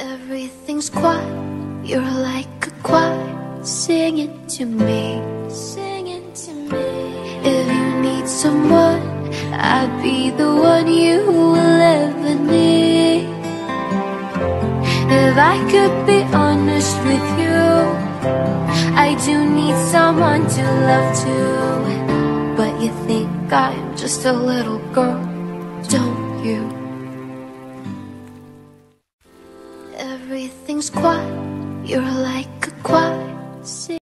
Everything's quiet, you're like a choir singing to me, singing to me. If you need someone, I'd be the one you will ever need. If I could be honest with you, I do need someone to love too. But you think I'm just a little girl, don't you? Everything's quiet, you're like a choir.